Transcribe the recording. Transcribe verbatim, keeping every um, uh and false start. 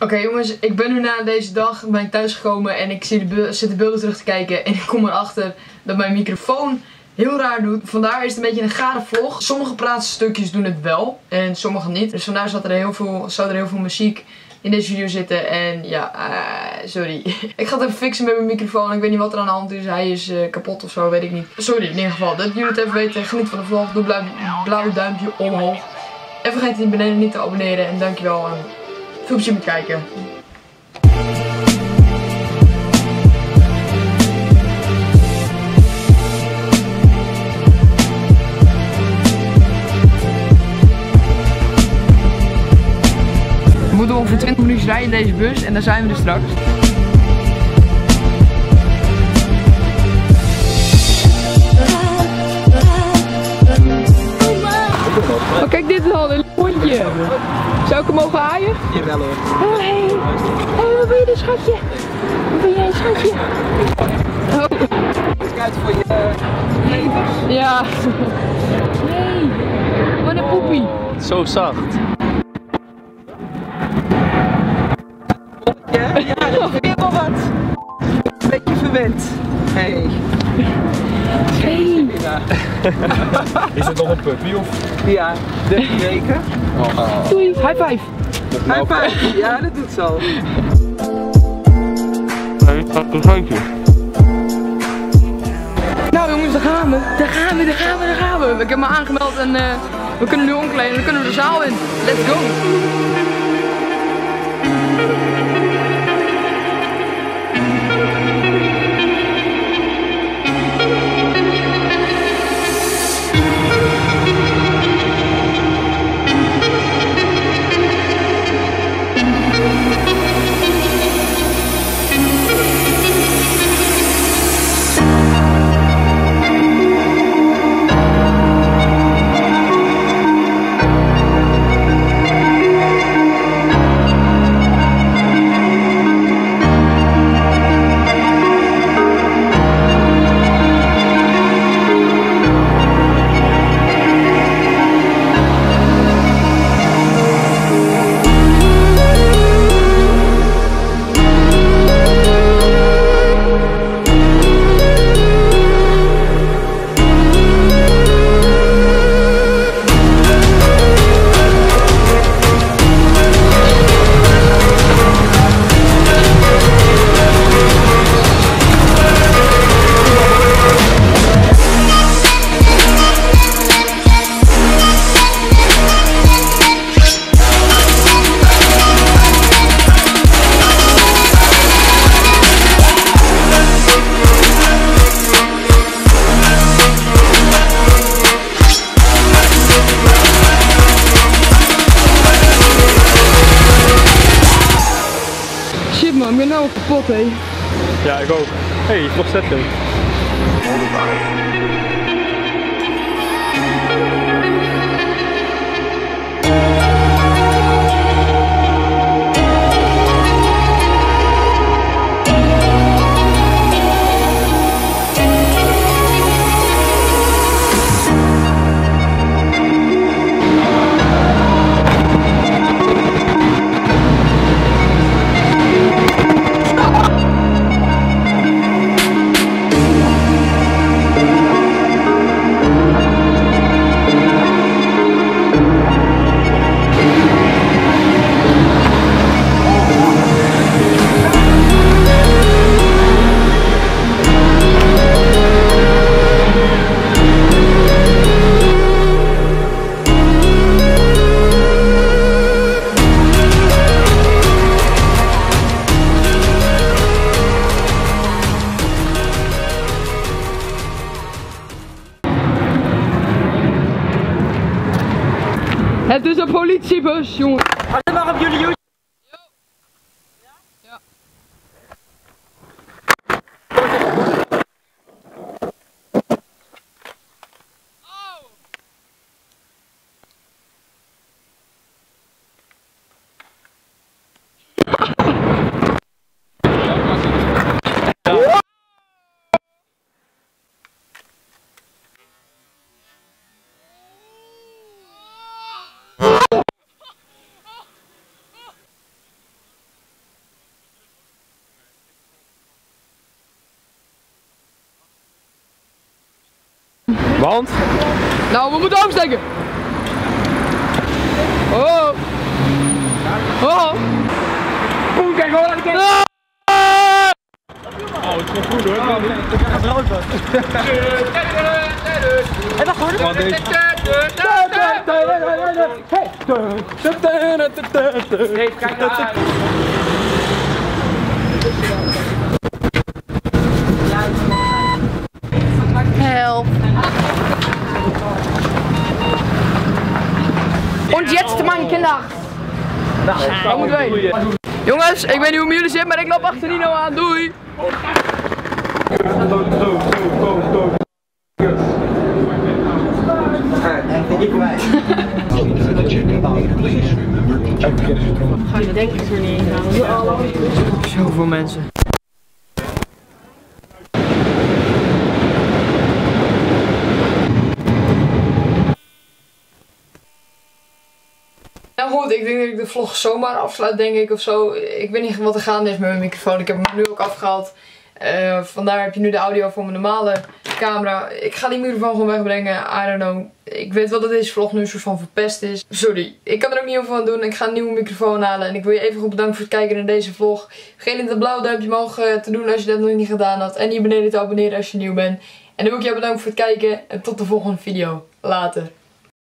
Oké okay, jongens, ik ben nu na deze dag ben ik thuis gekomen en ik zit de, zit de beelden terug te kijken. En ik kom erachter dat mijn microfoon heel raar doet. Vandaar is het een beetje een gare vlog. Sommige praatstukjes doen het wel en sommige niet. Dus vandaar zat er heel veel, zat er heel veel muziek in deze video zitten. En ja, uh, sorry. Ik ga het even fixen met mijn microfoon. Ik weet niet wat er aan de hand is. Hij is uh, kapot of zo, weet ik niet. Sorry, in ieder geval. Dat jullie het even weten. Geniet van de vlog. Doe blauw, blauw duimpje omhoog. En vergeet hier beneden niet te abonneren. En dankjewel. Uh, Veel plezier met kijken. We moeten ongeveer twintig minuten rijden in deze bus en daar zijn we dus straks. Oh, kijk dit al, een hondje. Zou ik hem mogen haaien? Jawel hoor. Oh, hey. Hey, wat ben je dus, schatje? Wat ben jij, schatje? Oh. Kijk uit voor je levens. Ja. Nee. Wat een poepie. Oh, zo zacht. Ja, ja, dat is weer wel wat. Een beetje verwend. Hey. Hey. Is het nog een puppy of? Ja, dertien weken. Oh. Doei. High five. High five. Ja, dat doet ze al. Hey, dat is een handje. Nou jongens, daar gaan we. Daar gaan we, daar gaan we, daar gaan we. Ik heb me aangemeld en uh, we kunnen nu omkleden en dan kunnen we de zaal in. Let's go. Man, ik ben nou kapot, hé. Ja, ik ook. Hé, hey, nog zetten. Het is een politiebus, jongen. Alleen maar op jullie YouTube. Ja? Ja. Oh! Ja. Want? Nou, we moeten omsteken. Oh. Oh. Poen, kijk hoor, kijk. Oh, het is wel goed hoor. Oh, okay. Ik ga het rood van. En dat hoor ik. Nee, kijk daar. Help. Und jetzt mijn Kinder. Nou, ja, moet wij. Jongens, ik weet niet hoe jullie zitten, maar ik loop achter Nino aan. Doei. Ga je denk ik er niet heen. Zoveel mensen. Nou goed, ik denk dat ik de vlog zomaar afsluit, denk ik, of zo. Ik weet niet wat er gaande is met mijn microfoon. Ik heb hem nu ook afgehaald. Uh, vandaar heb je nu de audio voor mijn normale camera. Ik ga die microfoon gewoon wegbrengen. I don't know. Ik weet wel dat deze vlog nu een soort van verpest is. Sorry, ik kan er ook niet heel veel aan doen. Ik ga een nieuwe microfoon halen. En ik wil je even goed bedanken voor het kijken naar deze vlog. Vergeet niet dat blauwe duimpje omhoog te doen als je dat nog niet gedaan had. En hier beneden te abonneren als je nieuw bent. En dan wil ik jou bedanken voor het kijken. En tot de volgende video. Later.